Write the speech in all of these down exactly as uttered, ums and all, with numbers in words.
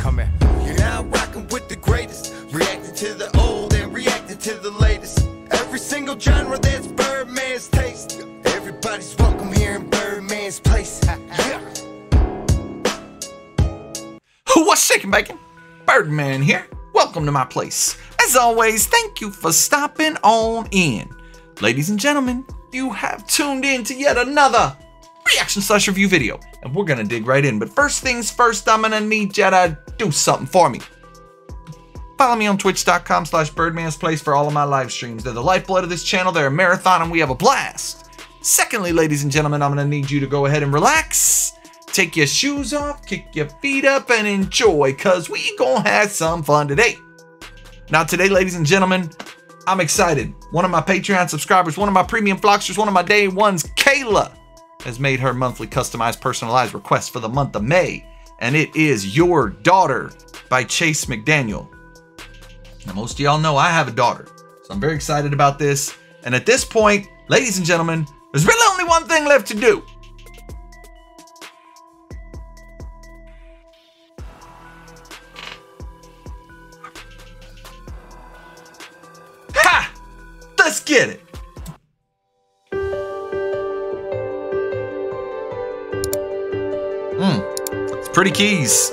coming. You're now rocking with the greatest, reacting to the old and reacting to the latest. Every single genre that's Birdman's taste. Everybody's welcome here in Birdman's place. Yeah. What's shaking, bacon? Birdman here. Welcome to my place. As always, thank you for stopping on in. Ladies and gentlemen, you have tuned in to yet another reaction slash review video, and we're gonna dig right in. But first things first, I'm gonna need you to do something for me. Follow me on twitch.com slash birdman's place for all of my live streams. They're the lifeblood of this channel. They're a marathon and we have a blast. Secondly, ladies and gentlemen, I'm gonna need you to go ahead and relax, take your shoes off, kick your feet up, and enjoy, cause we gonna have some fun today. Now today, ladies and gentlemen, I'm excited. One of my Patreon subscribers, one of my premium flocksters, one of my day ones, Kayla, has made her monthly customized personalized request for the month of May, and it is Your Daughter by Chase McDaniel. Now most of y'all know I have a daughter, so I'm very excited about this. And at this point, ladies and gentlemen, there's really only one thing left to do. Ha! Let's get it. Mm, it's pretty keys.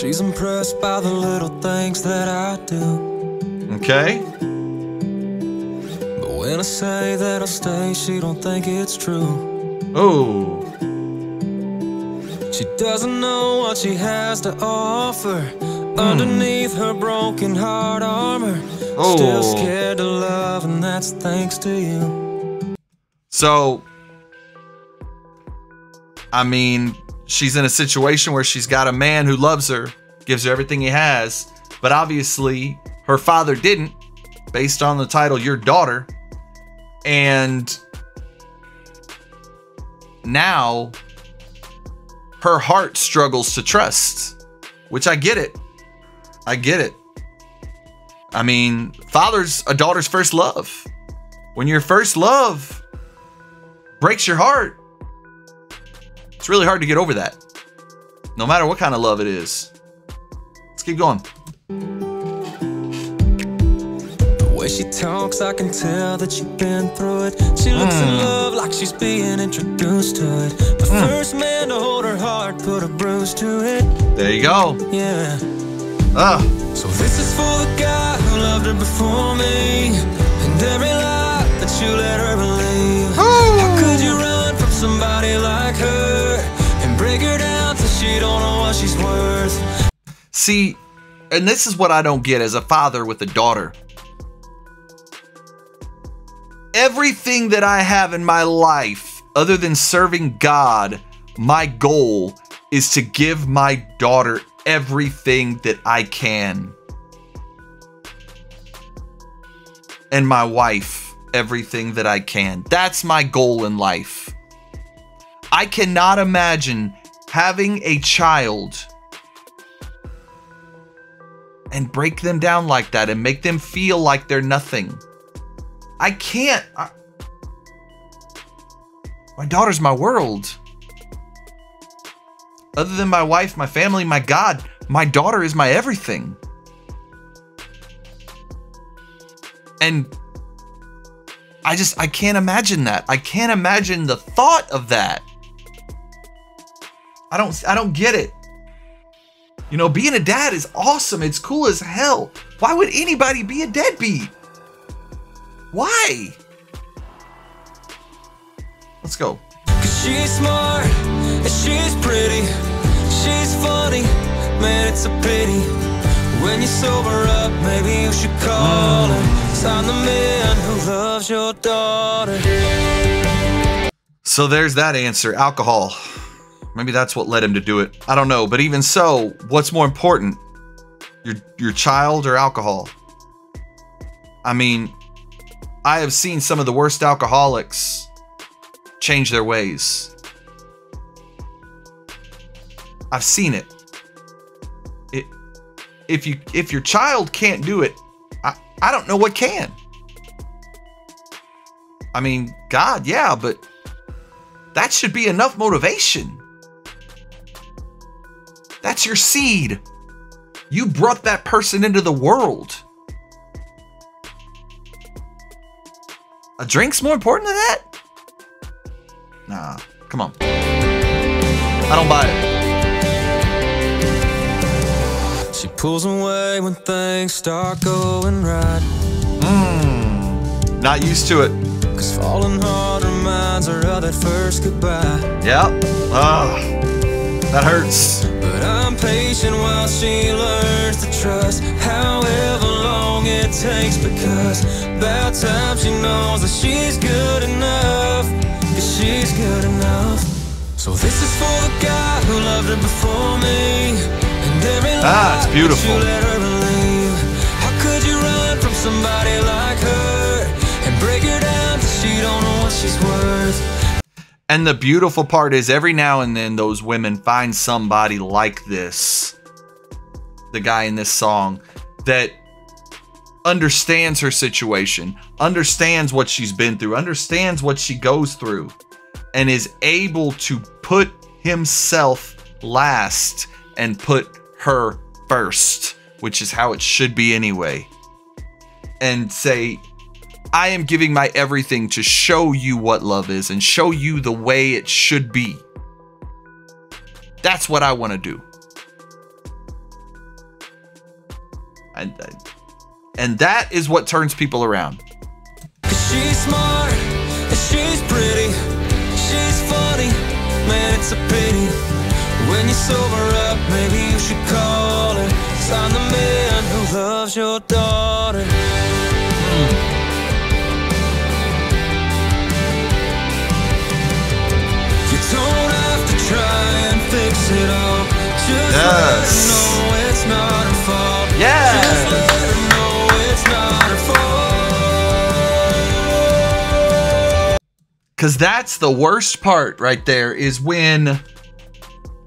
She's impressed by the little things that I do. Okay. But when I say that I stay, she don't think it's true. Oh. She doesn't know what she has to offer. Mm. Underneath her broken heart armor. Oh. Still scared to love, and that's thanks to you. So, I mean, she's in a situation where she's got a man who loves her, gives her everything he has, but obviously her father didn't, based on the title, Your Daughter. And now her heart struggles to trust, which I get it. I get it. I mean, father's a daughter's first love. When your first love breaks your heart, it's really hard to get over that, no matter what kind of love it is. Let's keep going. The way she talks, I can tell that she's been through it. She looks mm. in love like she's being introduced to it. The mm. first man to hold her heart put a bruise to it. There you go. Yeah. Ah. So this is for the guy who loved her before me, and every lie that you let her believe. Oh. How could you run from somebody like her and break her down so she don't know what she's worth? See, and this is what I don't get as a father with a daughter. Everything that I have in my life, other than serving God, my goal is to give my daughter everything that I can, and my wife everything that I can. That's my goal in life. I cannot imagine having a child and break them down like that and make them feel like they're nothing. I can't. I, my daughter's my world. Other than my wife, my family, my God, my daughter is my everything. And I just, I can't imagine that. I can't imagine the thought of that. I don't, I don't get it. You know, being a dad is awesome. It's cool as hell. Why would anybody be a deadbeat? Why? Let's go. 'Cause she's smart. She's pretty, she's funny, man, it's a pity. When you sober up, maybe you should call her. Sign the man who loves your daughter. So there's that answer, alcohol. Maybe that's what led him to do it. I don't know, but even so, what's more important? Your, your child or alcohol? I mean, I have seen some of the worst alcoholics change their ways. I've seen it. It, if you, if your child can't do it, I, I don't know what can. I mean, God, yeah, but That should be enough motivation. That's your seed. You brought that person into the world. A drink's more important than that? Nah, come on. I don't buy it. She pulls away when things start going right. Mmm, not used to it. Cause falling hard reminds her of that first goodbye. Yep. Ugh. That hurts. But I'm patient while she learns to trust, however long it takes, because by the time she knows that she's good enough, cause she's good enough. So this is for the guy who loved her before me, and every ah, it's beautiful. You let her leave. How could you run from somebody like her and break her down till she don't know what she's worth? And the beautiful part is every now and then those women find somebody like this, the guy in this song, that understands her situation, understands what she's been through, understands what she goes through, and is able to put himself last and put her first, which is how it should be anyway. And say, I am giving my everything to show you what love is and show you the way it should be. That's what I want to do. And, and that is what turns people around. She's smart, she's pretty, she's funny, man, it's a pity. When you sober up, maybe you should call her. Sign the man who loves your daughter. Mm. Don't have to try and fix it all. Just yes. Let her know it's not her fault. Yes. Just let her know it's not her fault. Because that's the worst part right there, is when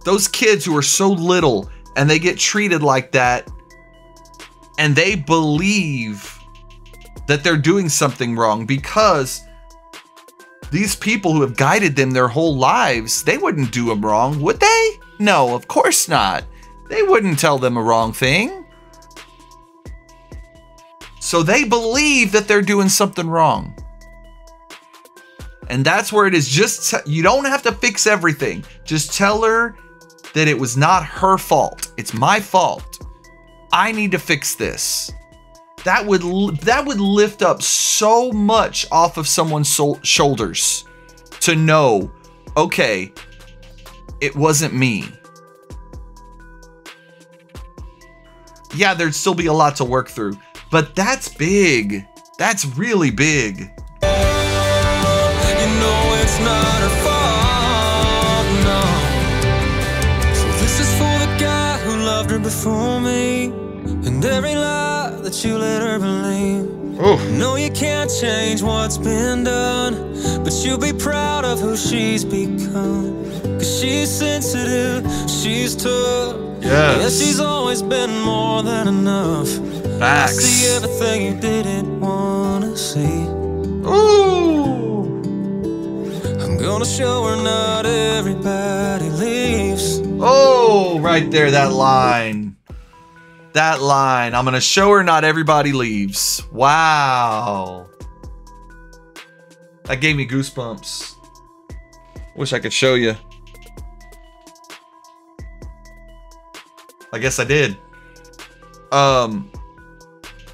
those kids who are so little and they get treated like that and they believe that they're doing something wrong, because these people who have guided them their whole lives, they wouldn't do them wrong, would they? No, of course not. They wouldn't tell them a wrong thing. So they believe that they're doing something wrong. And that's where it is just, you don't have to fix everything. Just tell her that it was not her fault. It's my fault. I need to fix this. That would that would lift up so much off of someone's soul, shoulders to know, okay, it wasn't me. Yeah, there'd still be a lot to work through, but that's big. That's really big. You know it's not her fault, no. So this is for the guy who loved her before me, and every lie that you let her believe. Oof. No, you can't change what's been done, but you'll be proud of who she's become. Cause she's sensitive, she's tough. Yes. Yeah, she's always been more than enough. Facts. I see everything you didn't want to see. Ooh. I'm gonna show her not everybody leaves. Oh, right there, that line. That line, I'm gonna show her not everybody leaves. Wow. That gave me goosebumps. Wish I could show you. I guess I did. Um,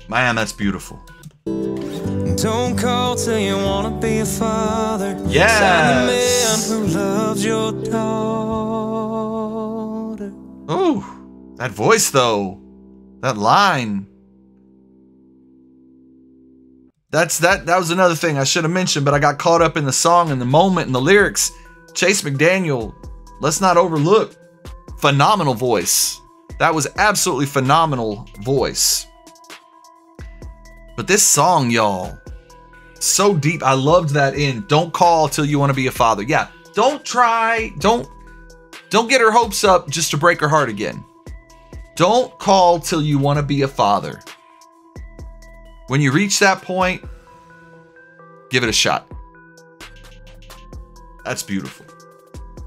man, that's beautiful. Don't call till you wanna be a father. Yes. Sign the man who loves your daughter. Oh, that voice though. That line. That's that. That was another thing I should have mentioned, but I got caught up in the song and the moment and the lyrics. Chase McDaniel, let's not overlook. Phenomenal voice. That was absolutely phenomenal voice. But this song, y'all, so deep. I loved that end. Don't call till you want to be a father. Yeah. Don't try. Don't. Don't get her hopes up just to break her heart again. Don't call till you want to be a father. When you reach that point, give it a shot. That's beautiful.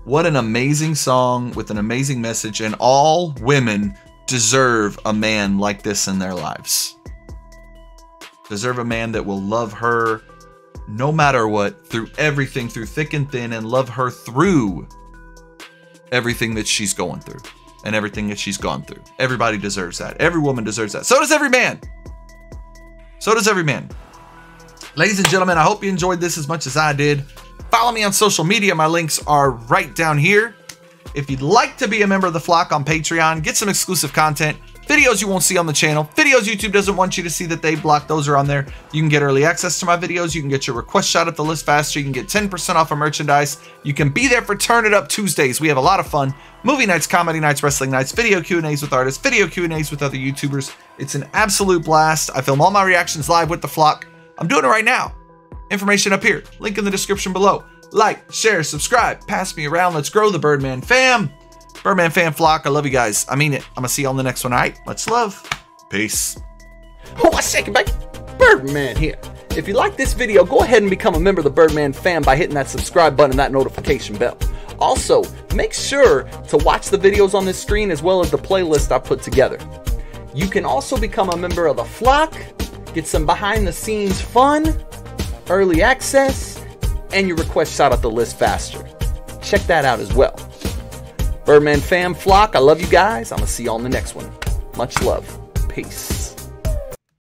What an amazing song with an amazing message, and all women deserve a man like this in their lives. Deserve a man that will love her no matter what, through everything, through thick and thin, and love her through everything that she's going through and everything that she's gone through. Everybody deserves that. Every woman deserves that. So does every man. So does every man. Ladies and gentlemen, I hope you enjoyed this as much as I did. Follow me on social media. My links are right down here. If you'd like to be a member of the flock on Patreon, get some exclusive content, videos you won't see on the channel, videos YouTube doesn't want you to see that they block, those are on there. You can get early access to my videos. You can get your request shot up the list faster. You can get ten percent off of merchandise. You can be there for Turn It Up Tuesdays. We have a lot of fun. Movie nights, comedy nights, wrestling nights, video Q and A's with artists, video Q and A's with other YouTubers. It's an absolute blast. I film all my reactions live with the flock. I'm doing it right now. Information up here. Link in the description below. Like, share, subscribe, pass me around. Let's grow the Birdman fam. Birdman fan flock, I love you guys. I mean it. I'm gonna see you on the next one, all right? Much love. Peace. What's shaking, baby? Birdman here. If you like this video, go ahead and become a member of the Birdman fam by hitting that subscribe button and that notification bell. Also, make sure to watch the videos on this screen as well as the playlist I put together. You can also become a member of the flock, get some behind-the-scenes fun, early access, and your request shot at the list faster. Check that out as well. Birdman fam flock, I love you guys. I'm gonna see you on the next one. Much love. Peace.